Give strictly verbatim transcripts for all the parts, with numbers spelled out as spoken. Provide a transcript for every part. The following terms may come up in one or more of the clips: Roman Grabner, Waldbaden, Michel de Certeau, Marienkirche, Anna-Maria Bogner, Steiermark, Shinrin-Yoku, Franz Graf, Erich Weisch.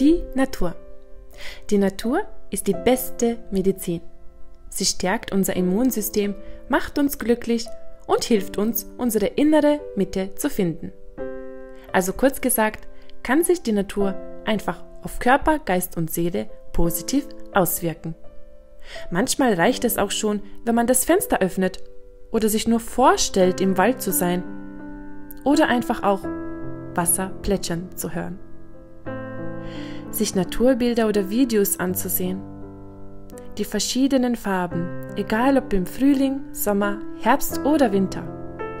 Die Natur. Die Natur ist die beste Medizin. Sie stärkt unser Immunsystem, macht uns glücklich und hilft uns, unsere innere Mitte zu finden. Also kurz gesagt, kann sich die Natur einfach auf Körper, Geist und Seele positiv auswirken. Manchmal reicht es auch schon, wenn man das Fenster öffnet oder sich nur vorstellt, im Wald zu sein oder einfach auch Wasser plätschern zu hören. Sich Naturbilder oder Videos anzusehen. Die verschiedenen Farben, egal ob im Frühling, Sommer, Herbst oder Winter,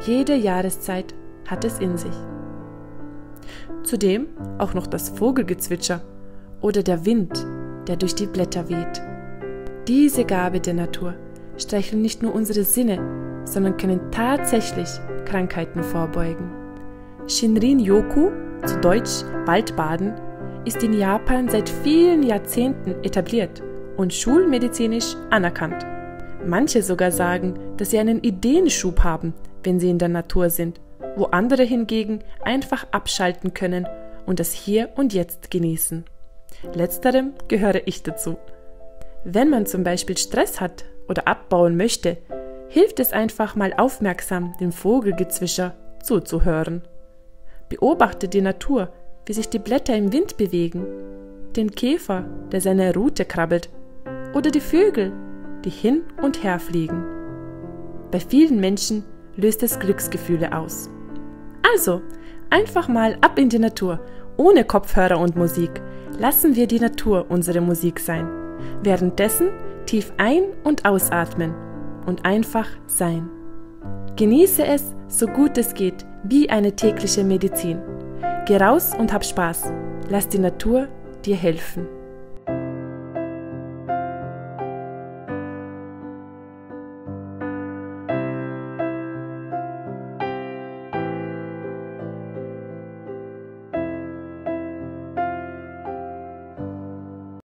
jede Jahreszeit hat es in sich. Zudem auch noch das Vogelgezwitscher oder der Wind, der durch die Blätter weht. Diese Gabe der Natur streicheln nicht nur unsere Sinne, sondern können tatsächlich Krankheiten vorbeugen. Shinrin-Yoku, zu Deutsch Waldbaden, ist in Japan seit vielen Jahrzehnten etabliert und schulmedizinisch anerkannt. Manche sogar sagen, dass sie einen Ideenschub haben, wenn sie in der Natur sind, wo andere hingegen einfach abschalten können und das Hier und Jetzt genießen. Letzterem gehöre ich dazu. Wenn man zum Beispiel Stress hat oder abbauen möchte, hilft es einfach mal aufmerksam, dem Vogelgezwitscher zuzuhören. Beobachte die Natur, wie sich die Blätter im Wind bewegen, den Käfer, der seine Rute krabbelt, oder die Vögel, die hin und her fliegen. Bei vielen Menschen löst es Glücksgefühle aus. Also, einfach mal ab in die Natur, ohne Kopfhörer und Musik. Lassen wir die Natur unsere Musik sein. Währenddessen tief ein- und ausatmen und einfach sein. Genieße es, so gut es geht, wie eine tägliche Medizin. Geh raus und hab Spaß. Lass die Natur dir helfen.